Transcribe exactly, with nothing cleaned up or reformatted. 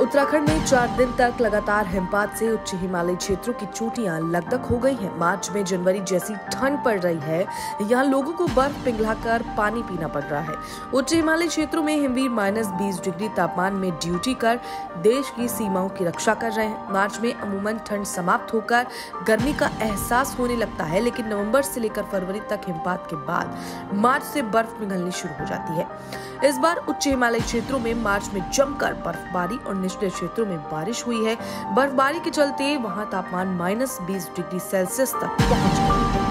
उत्तराखंड में चार दिन तक लगातार हिमपात से उच्च हिमालयी क्षेत्रों की चोटियां लगदग हो गई हैं। मार्च में जनवरी जैसी ठंड पड़ रही है, यहां लोगों को बर्फ पिघलाकर पानी पीना पड़ रहा है। उच्च हिमालयी क्षेत्रों में हिमवीर माइनस बीस डिग्री तापमान में ड्यूटी कर देश की सीमाओं की रक्षा कर रहे हैं। मार्च में अमूमन ठंड समाप्त होकर गर्मी का एहसास होने लगता है, लेकिन नवम्बर से लेकर फरवरी तक हिमपात के बाद मार्च से बर्फ पिघलनी शुरू हो जाती है। इस बार उच्च हिमालयी क्षेत्रों में मार्च में जमकर बर्फबारी और निचले क्षेत्रों में बारिश हुई है। बर्फबारी के चलते वहां तापमान माइनस बीस डिग्री सेल्सियस तक पहुंच गया है।